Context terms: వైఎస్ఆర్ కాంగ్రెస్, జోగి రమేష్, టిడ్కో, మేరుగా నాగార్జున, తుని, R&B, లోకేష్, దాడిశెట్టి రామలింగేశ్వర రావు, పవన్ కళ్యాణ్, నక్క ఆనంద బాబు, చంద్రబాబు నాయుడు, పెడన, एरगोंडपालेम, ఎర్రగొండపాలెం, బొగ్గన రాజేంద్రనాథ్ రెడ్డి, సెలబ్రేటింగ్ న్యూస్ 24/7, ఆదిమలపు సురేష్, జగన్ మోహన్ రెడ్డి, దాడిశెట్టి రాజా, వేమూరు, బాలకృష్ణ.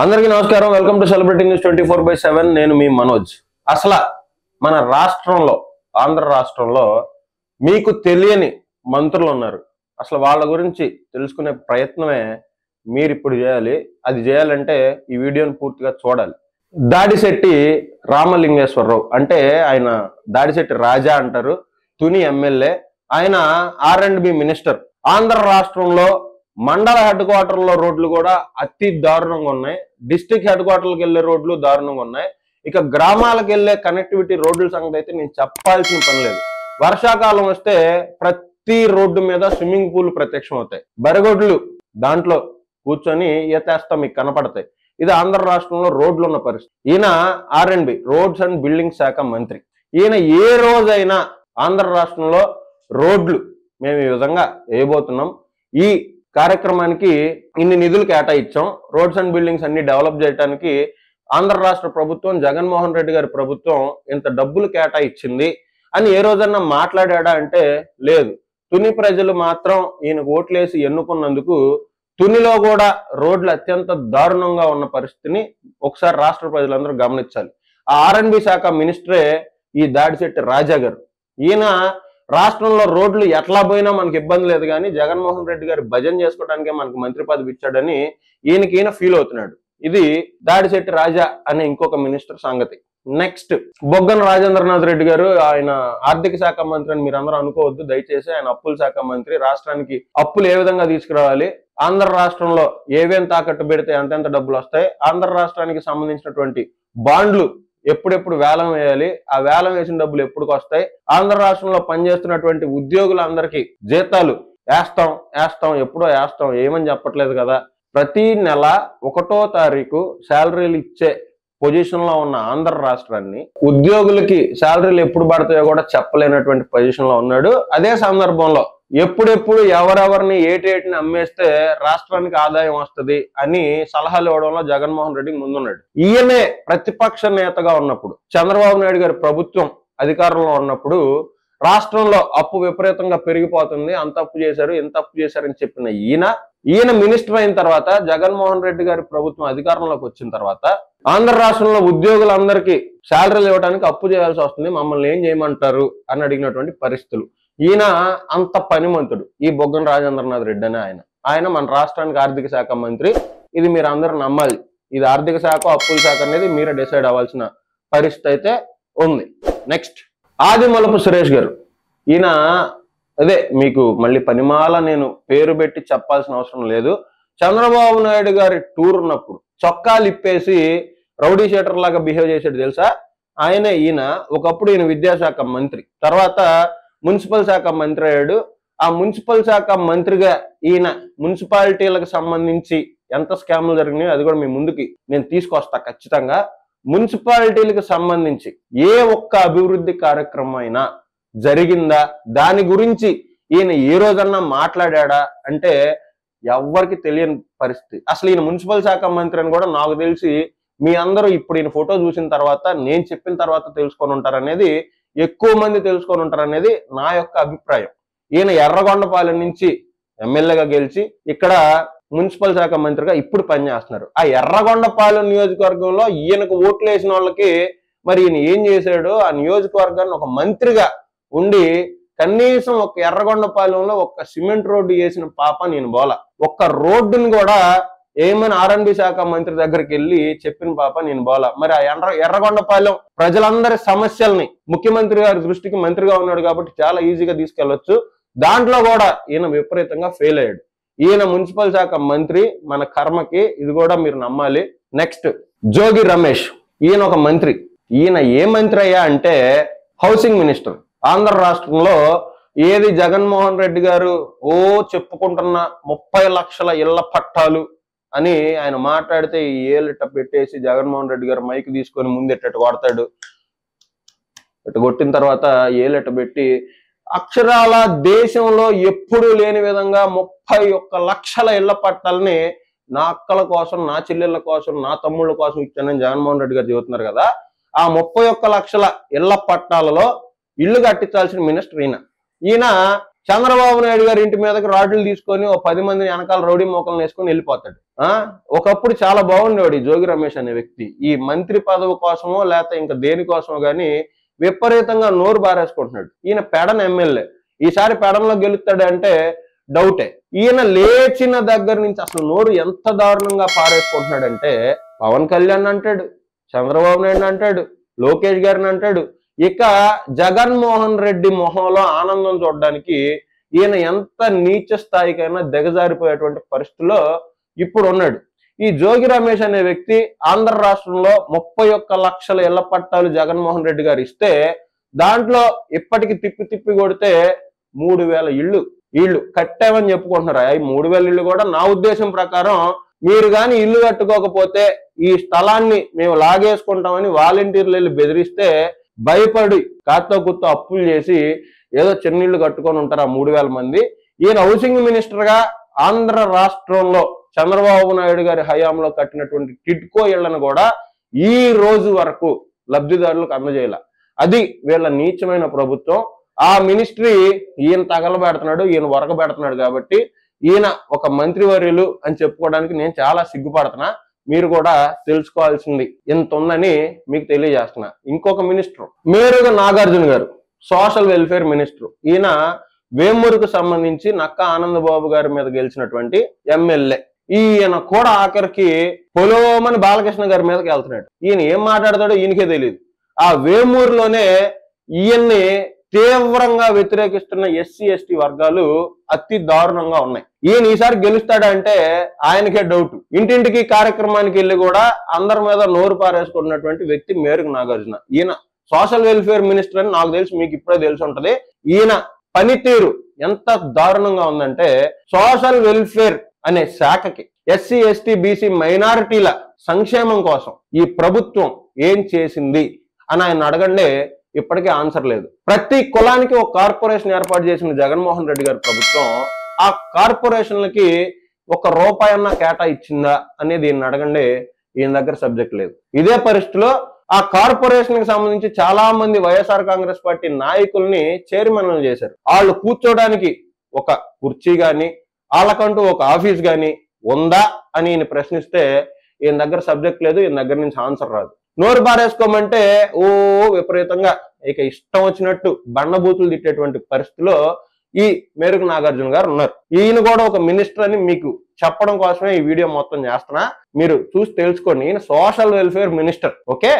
అందరికీ నమస్కారం welcome to సెలబ్రేటింగ్ న్యూస్ 24/7 నేను మీ మనోజ్ అసలు మన రాష్ట్రంలో ఆంధ్ర రాష్ట్రంలో మీకు తెలియని మంత్రులు ఉన్నారు అసలు వాళ్ళ గురించి తెలుసుకునే ప్రయత్నమే మీరు ఇప్పుడు చేయాలి అది చేయాలంటే ఈ వీడియోని పూర్తిగా చూడాలి దాడిశెట్టి రామలింగేశ్వర రావు అంటే ఆయన దాడిశెట్టి రాజా అంటారు తుని ఎమ్మెల్యే ఆయన R&B మినిస్టర్ ఆంధ్ర రాష్ట్రంలో मंडल हेड क्वार्टर रोड अति दारुण डिस्ट्रिक्ट हेड क्वार्टर रोड दारुण इक ग्रामाल कनेक्टिविटी रोड संगति नीचे चप्पाल्सिन पनी लेदु वर्षाकालम वस्ते प्रति रोड मीद स्विमिंग पूल प्रत्यक्ष होतायि बरगोड्लु दांट्लो कूर्चोनि येतेस्ता मीकु कनपड़तायि इदि आंध्र राष्ट्रंलो रोड्लु उन्न परिस्थिति Ian R&B roads and building शाख मंत्री ईयन ए रोजैना आंध्र राष्ट्रंलो रोड्लु मेमु ई विधंगा वेयबोतुन्नाम ई కార్యక్రమానికి ఇన్ని నిధులు కేటాయించాం రోడ్స్ అండ్ బిల్డింగ్స్ అన్ని డెవలప్ చేయడానికి ఆంధ్ర రాష్ట్ర ప్రభుత్వం జగన్ మోహన్ రెడ్డి గారి ప్రభుత్వం ఇంత డబ్బులు కేటాయించింది అని ఏ రోజన్నా మాట్లాడాడా అంటే లేదు తుని ప్రజలు మాత్రం ఈయన ఓట్లేసి ఎన్నుకున్నందుకు తునిలో కూడా రోడ్లు అత్యంత దారుణంగా ఉన్న పరిస్థితిని ఒకసారి రాష్ట్ర ప్రజలందరూ గమనించాలి ఆ R&B శాఖ మినిస్టరే ఈ దాడిశెట్టి రాజా గారు ఈయన రాష్ట్రంలో రోడ్లు ఎట్లా పోయినా మనకి ఇబ్బంది లేదు గానీ జగన్ మోహన్ రెడ్డి గారి భజన చేసుకోవడానికే మనకు మంత్రి పదవి ఇచ్చాడని ఈయనకిన ఫీల్ అవుతున్నాడు ఇది దాడిశెట్టి రాజా అనే ఇంకొక మినిస్టర్ సంగతి నెక్స్ట్ బొగ్గన రాజేంద్రనాథ్ రెడ్డి గారు ఆయన ఆర్థిక శాఖ మంత్రి అని మీరందరూ అనుకోవద్దు దయచేసి ఆయన అప్పుల శాఖ మంత్రి రాష్ట్రానికి అప్పులు ఏ విధంగా తీసుకురావాలి ఆంధ్ర రాష్ట్రంలో ఏవేం తాకట్టు పెడితే అంతంత డబ్బులు వస్తాయి ఆంధ్ర రాష్ట్రానికి సంబంధించినటువంటి బాండ్లు ఎప్పుడెప్పుడు వేలం వేయాలి ఆ వేలం వేసిన డబ్బులు ఎప్పుడుకి వస్తాయి ఆంధ్ర రాష్ట్రంలో పని చేస్తున్నటువంటి ఉద్యోగులందరికీ జీతాలు యాస్తాం ఎప్పుడో యాస్తాం ఏమని చెప్పట్లేదు కదా ప్రతి నెల 1వ తారీఖు సాలరీలు ఇచ్చే పొజిషన్ లో ఉన్న ఆంధ్ర రాష్ట్రాన్ని ఉద్యోగులకి సాలరీలు ఎప్పుడు పడతాయో కూడా చెప్పలేనటువంటి పొజిషన్ లో ఉన్నాడు అదే సందర్భంలో ఎప్పుడెప్పుడు ఎవరెవర్ని ఏటేటిని అమ్మేస్తే రాష్ట్రానికి ఆదాయం వస్తది అని సలహాలు ఇవ్వడంలో జగన్ మోహన్ రెడ్డి ముందున్నాడు ఈయనే ప్రతిపక్ష నేతగా ఉన్నప్పుడు చంద్రబాబు నాయుడు గారి ప్రభుత్వం అధికారంలో ఉన్నప్పుడు రాష్ట్రంలో అప్పు విపరీతంగా పెరిగిపోతుంది అంత అప్పు చేశారు ఇంత అప్పు చేశారు అని చెప్పిన ఈయన మినిస్టర్ అయిన తర్వాత జగన్ మోహన్ రెడ్డి గారి ప్రభుత్వం అధికారంలోకి వచ్చిన తర్వాత ఆంధ్ర రాష్ట్రంలో ఉద్యోగులందరికీ సాలరీలు ఇవ్వడానికి అప్పు చేయాల్సి వస్తుంది మమ్మల్ని ఏం చేయమంటారు అని అడిగినటువంటి పరిస్థితులు ఈయన అంత పనిమంతుడు ఈ బొగ్గన రాజేంద్రనాథ్ రెడ్డి అని ఆయన మన రాష్ట్రానికి ఆర్థిక శాఖ మంత్రి ఇది మీరు అందరూ నమ్మాలి ఇది ఆర్థిక శాఖ అప్పుల శాఖ అనేది మీరే డిసైడ్ అవ్వాల్సిన పరిస్థితి అయితే ఉంది నెక్స్ట్ ఆదిమలపు సురేష్ గారు ఈయన అదే మీకు మళ్ళీ పనిమాల నేను పేరు పెట్టి చెప్పాల్సిన అవసరం లేదు చంద్రబాబు నాయుడు గారి టూర్ ఉన్నప్పుడు చొక్కాలు ఇప్పేసి రౌడీ షీటర్ లాగా బిహేవ్ చేశాడు తెలుసా ఈయన ఒకప్పుడు ఈయన విద్యాశాఖ మంత్రి తర్వాత మున్సిపల్ శాఖ మంత్రి అయ్యాడు ఆ మున్సిపల్ శాఖ మంత్రిగా ఈయన మున్సిపాలిటీలకు సంబంధించి ఎంత స్కామ్లు జరిగినాయో అది కూడా మీ ముందుకి నేను తీసుకొస్తా ఖచ్చితంగా మున్సిపాలిటీలకు సంబంధించి ఏ ఒక్క అభివృద్ధి కార్యక్రమం అయినా జరిగిందా దాని గురించి ఈయన ఏ రోజన్నా మాట్లాడాడా అంటే ఎవ్వరికి తెలియని పరిస్థితి అసలు ఈయన మున్సిపల్ శాఖ మంత్రి అని కూడా నాకు తెలిసి మీ అందరూ ఇప్పుడు ఈయన ఫోటో చూసిన తర్వాత నేను చెప్పిన తర్వాత తెలుసుకొని ఉంటారనేది ఎక్కువ మంది తెలుసుకొని ఉంటారనేది నా యొక్క అభిప్రాయం ఈయన ఎర్రగొండపాలెం నుంచి ఎమ్మెల్యేగా గెలిచి ఇక్కడ మున్సిపల్ శాఖ మంత్రిగా ఇప్పుడు పనిచేస్తున్నారు ఆ ఎర్రగొండపాలెం నియోజకవర్గంలో ఈయనకు ఓట్లు వేసిన వాళ్ళకి మరి ఈయన ఏం చేశాడు ఆ నియోజకవర్గాన్ని ఒక మంత్రిగా ఉండి కనీసం ఒక ఎర్రగొండపాలెంలో ఒక సిమెంట్ రోడ్డు వేసిన పాప నేను బోలా ఒక్క రోడ్డుని కూడా ఏమైనా R&B శాఖ మంత్రి దగ్గరికి వెళ్ళి చెప్పిన పాప నేను బోలా మరి ఆ ఎర్రగొండపాలెం ప్రజలందరి సమస్యల్ని ముఖ్యమంత్రి గారి దృష్టికి మంత్రిగా ఉన్నాడు కాబట్టి చాలా ఈజీగా తీసుకెళ్లొచ్చు దాంట్లో కూడా ఈయన విపరీతంగా ఫెయిల్ అయ్యాడు ఈయన మున్సిపల్ శాఖ మంత్రి మన కర్మకి ఇది కూడా మీరు నమ్మాలి నెక్స్ట్ జోగి రమేష్ ఈయన ఒక మంత్రి ఈయన ఏ మంత్రి అయ్యా అంటే హౌసింగ్ మినిస్టర్ ఆంధ్ర రాష్ట్రంలో ఏది జగన్మోహన్ రెడ్డి గారు ఓ చెప్పుకుంటున్న 30 లక్షల ఇళ్ల పట్టాలు అని ఆయన మాట్లాడితే ఈ ఏలిట పెట్టేసి జగన్మోహన్ రెడ్డి గారు మైక్ తీసుకొని ముందెట్టు కొడతాడు అటు కొట్టిన తర్వాత ఏలిట పెట్టి అక్షరాల దేశంలో ఎప్పుడూ లేని విధంగా 31 లక్షల ఇళ్ల పట్టాలని నా అక్కల కోసం నా చెల్లెళ్ళ కోసం నా తమ్ముళ్ళ కోసం ఇచ్చానని జగన్మోహన్ రెడ్డి గారు చెబుతున్నారు కదా ఆ 31 లక్షల ఇళ్ల పట్టాలలో ఇల్లు కట్టించాల్సిన మినిస్టర్ ఈయన చంద్రబాబు నాయుడు గారి ఇంటి మీదకి రాడ్లు తీసుకొని 10 మందిని వెనకాల రౌడీ మోకలను వేసుకొని వెళ్ళిపోతాడు ఒకప్పుడు చాలా బాగున్నాడు ఈ జోగి రమేష్ అనే వ్యక్తి ఈ మంత్రి పదవి కోసమో లేక ఇంకా దేని కోసమో గాని విపరీతంగా నోరు బారేసుకుంటున్నాడు ఈయన పెడన ఎమ్మెల్యే ఈసారి పెడనలో గెలుస్తాడు అంటే డౌటే ఈయన లేచిన దగ్గర నుంచి అసలు నోరు ఎంత దారుణంగా పారేసుకుంటున్నాడు అంటే పవన్ కళ్యాణ్ అంటాడు చంద్రబాబు నాయుడు అంటాడు లోకేష్ గారిని అంటాడు ఇక జగన్ మోహన్ రెడ్డి మొహంలో ఆనందం చూడడానికి ఈయన ఎంత నీచ స్థాయికైనా దిగజారిపోయేటువంటి పరిస్థితిలో ఇప్పుడు ఉన్నాడు ఈ జోగి రమేష్ అనే వ్యక్తి ఆంధ్ర రాష్ట్రంలో 31 లక్షల ఇళ్ల పట్టాలు జగన్ మోహన్ రెడ్డి గారు ఇస్తే దాంట్లో ఇప్పటికి తిప్పి తిప్పి కొడితే 3000 ఇళ్ళు కట్టామని చెప్పుకుంటున్నారు ఆ 3000 ఇళ్ళు కూడా నా ఉద్దేశం ప్రకారం మీరు గాని ఇల్లు కట్టుకోకపోతే ఈ స్థలాన్ని మేము లాగేసుకుంటామని వాలంటీర్లు వెళ్ళి బెదిరిస్తే భయపడి కాతో కూతో అప్పులు చేసి ఏదో చిన్న ఇల్లు కట్టుకొని ఉంటారు ఆ 3000 మంది ఈయన హౌసింగ్ మినిస్టర్ గా ఆంధ్ర రాష్ట్రంలో చంద్రబాబు నాయుడు గారి హయాంలో కట్టినటువంటి టిడ్కో ఇళ్లను కూడా ఈ రోజు వరకు లబ్ధిదారులకు అందజేయాల అది వీళ్ళ నీచమైన ప్రభుత్వం ఆ మినిస్ట్రీ ఈయన తగలబెడుతున్నాడు ఈయన వరకబెడుతున్నాడు కాబట్టి ఈయన ఒక మంత్రివర్యులు అని చెప్పుకోవడానికి నేను చాలా సిగ్గుపడుతున్నా మీరు కూడా తెలుసుకోవాల్సింది ఎంత ఉందని మీకు తెలియజేస్తున్నా ఇంకొక మినిస్టర్ మేరుగా నాగార్జున గారు సోషల్ వెల్ఫేర్ మినిస్టర్ ఈయన వేమూరుకు సంబంధించి నక్క ఆనంద బాబు గారి మీద గెలిచినటువంటి ఎమ్మెల్యే ఈయన కూడా ఆఖరికి పొలోమని బాలకృష్ణ గారి మీదకి వెళ్తున్నాడు ఈయన ఏం మాట్లాడతాడో ఈయనకే తెలియదు ఆ వేమూరులోనే ఈయన్ని తీవ్రంగా వ్యతిరేకిస్తున్న ఎస్సీ ఎస్టీ వర్గాలు అతి దారుణంగా ఉన్నాయి ఈయన ఈసారి గెలుస్తాడా అంటే ఆయనకే డౌట్ ఇంటింటికి కార్యక్రమానికి వెళ్ళి కూడా అందరి మీద నోరు పారేసుకున్నటువంటి వ్యక్తి మేరకు నాగార్జున ఈయన సోషల్ వెల్ఫేర్ మినిస్టర్ అని నాకు తెలిసి మీకు ఇప్పుడే తెలిసి ఉంటది ఈయన పనితీరు ఎంత దారుణంగా ఉందంటే సోషల్ వెల్ఫేర్ అనే శాఖకి ఎస్సీ ఎస్టీ బీసీ మైనారిటీల సంక్షేమం కోసం ఈ ప్రభుత్వం ఏం చేసింది అని ఆయన అడగండి ఇప్పటికీ ఆన్సర్ లేదు ప్రతి కులానికి ఒక కార్పొరేషన్ ఏర్పాటు చేసిన జగన్మోహన్ రెడ్డి గారి ప్రభుత్వం ఆ కార్పొరేషన్లకి ఒక రూపాయి అన్న కేటా ఇచ్చిందా అనేది ఈయన అడగండి ఈయన దగ్గర సబ్జెక్ట్ లేదు ఇదే పరిస్థితిలో ఆ కార్పొరేషన్ కి సంబంధించి చాలా మంది వైఎస్ఆర్ కాంగ్రెస్ పార్టీ నాయకుల్ని చైర్మన్లు చేశారు వాళ్ళు కూర్చోడానికి ఒక కుర్చీ గాని వాళ్ళకంటూ ఒక ఆఫీస్ గాని ఉందా అని ఈయన ప్రశ్నిస్తే ఈయన దగ్గర సబ్జెక్ట్ లేదు ఈయన దగ్గర నుంచి ఆన్సర్ రాదు నోరు బారేసుకోమంటే ఓ విపరీతంగా ఇక ఇష్టం వచ్చినట్టు బండబూతులు తిట్టేటువంటి పరిస్థితిలో ఈ మేరకు నాగార్జున గారు ఉన్నారు ఈయన కూడా ఒక మినిస్టర్ అని మీకు చెప్పడం కోసమే ఈ వీడియో మొత్తం చేస్తున్నా మీరు చూసి తెలుసుకోండి ఈయన సోషల్ వెల్ఫేర్ మినిస్టర్ ఓకే